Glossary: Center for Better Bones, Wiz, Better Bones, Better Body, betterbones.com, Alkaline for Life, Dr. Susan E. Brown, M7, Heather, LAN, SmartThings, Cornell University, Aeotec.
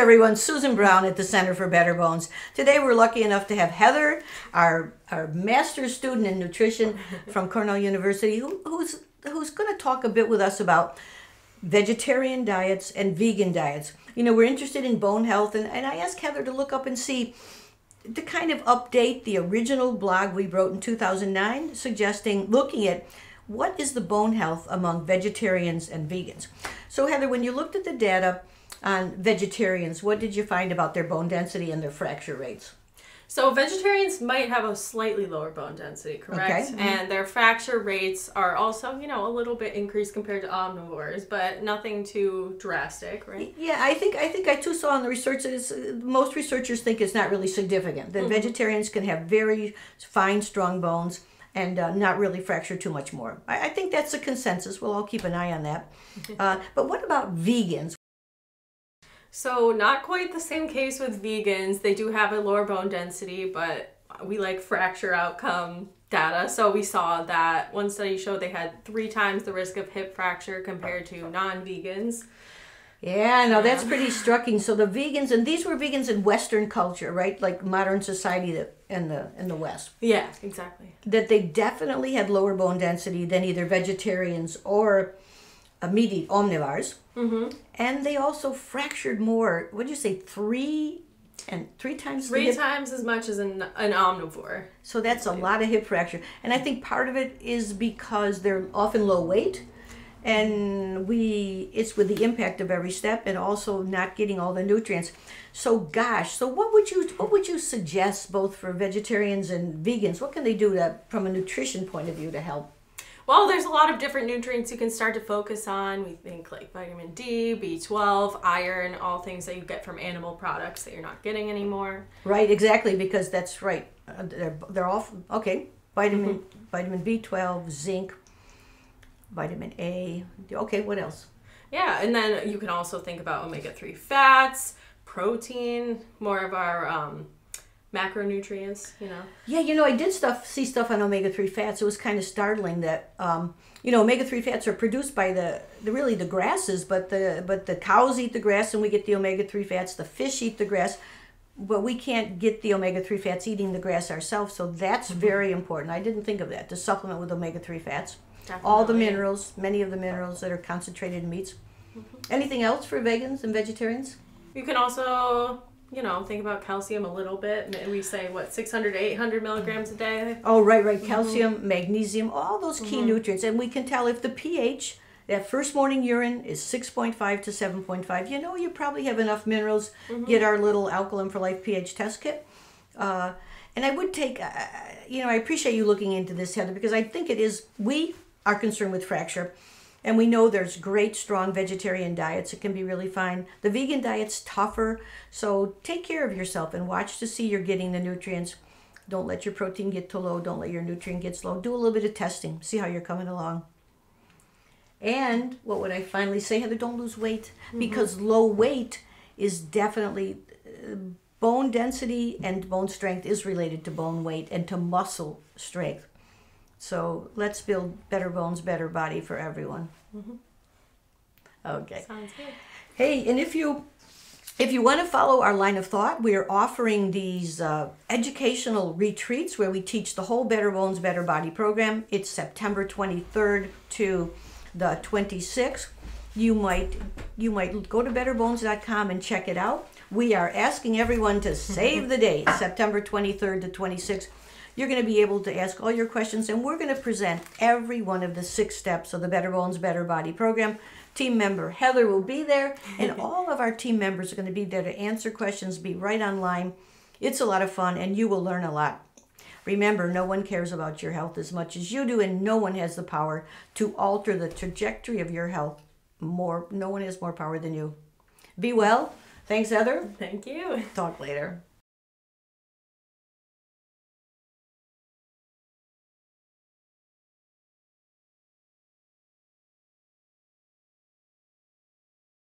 Everyone, Susan Brown at the Center for Better Bones. Today we're lucky enough to have Heather, our master's student in nutrition from Cornell University, who's going to talk a bit with us about vegetarian diets and vegan diets. You know, we're interested in bone health, and I asked Heather to look up and see, to kind of update the original blog we wrote in 2009, suggesting looking at what is the bone health among vegetarians and vegans. So Heather, when you looked at the data on vegetarians, what did you find about their bone density and their fracture rates? So vegetarians might have a slightly lower bone density, correct? Okay. And their fracture rates are also, you know, a little bit increased compared to omnivores, but nothing too drastic, right? Yeah, I think I too saw in the research that it's, most researchers think it's not really significant, that vegetarians can have very fine, strong bones and not really fracture too much more. I think that's a consensus. We'll all keep an eye on that. But what about vegans? So not quite the same case with vegans. They do have a lower bone density, but we like fracture outcome data. So we saw that one study showed they had 3 times the risk of hip fracture compared to non-vegans. Yeah, no, that's pretty striking. So the vegans, and these were vegans in Western culture, right? Like modern society that, in the West. Yeah, exactly. That they definitely had lower bone density than either vegetarians or meat-eating omnivores. And they also fractured more. What did you say? Three times as much as an omnivore. So that's a lot of hip fracture, and I think part of it is because they're often low weight, and it's with the impact of every step, and also not getting all the nutrients. So gosh, so what would you suggest both for vegetarians and vegans? What can they do from a nutrition point of view to help? Well, there's a lot of different nutrients you can start to focus on. We think like vitamin D, B12, iron, all things that you get from animal products that you're not getting anymore. Right, exactly, because that's right. They're all, okay, vitamin B12, zinc, vitamin A. Okay, what else? Yeah, and then you can also think about omega-3 fats, protein, more of our macronutrients, you know. Yeah, you know, I did see stuff on omega-3 fats. It was kind of startling that you know, omega-3 fats are produced by really the grasses, but the cows eat the grass and we get the omega-3 fats. The fish eat the grass, but we can't get the omega-3 fats eating the grass ourselves. So that's very important. I didn't think of that, to supplement with omega-3 fats. Definitely. All the minerals, many of the minerals that are concentrated in meats. Anything else for vegans and vegetarians? You can also, you know, think about calcium a little bit. We say, what, 600 to 800 milligrams a day? Oh, right. Calcium, magnesium, all those key nutrients. And we can tell if the pH, that first morning urine, is 6.5 to 7.5. You know, you probably have enough minerals. Get our little Alkaline for Life pH test kit. And I would take, you know, I appreciate you looking into this, Heather, because I think it is, we are concerned with fracture. And we know there's great, strong vegetarian diets. It can be really fine. The vegan diet's tougher. So take care of yourself and watch to see you're getting the nutrients. Don't let your protein get too low. Don't let your nutrient get low. Do a little bit of testing. See how you're coming along. And what would I finally say, Heather? Don't lose weight. Because low weight is definitely, bone density and bone strength is related to bone weight and to muscle strength. So let's build better bones, better body for everyone. Okay. Sounds good. Hey, and if you want to follow our line of thought, we are offering these educational retreats where we teach the whole Better Bones, Better Body program. It's September 23rd to the 26th. You might go to betterbones.com and check it out. We are asking everyone to save the date, September 23rd to 26th. You're going to be able to ask all your questions, and we're going to present every one of the 6 steps of the Better Bones, Better Body program. Team member Heather will be there, and all of our team members are going to be there to answer questions, be right online. It's a lot of fun, and you will learn a lot. Remember, no one cares about your health as much as you do, and no one has the power to alter the trajectory of your health. No one has more power than you. Be well. Thanks, Heather. Thank you. Talk later.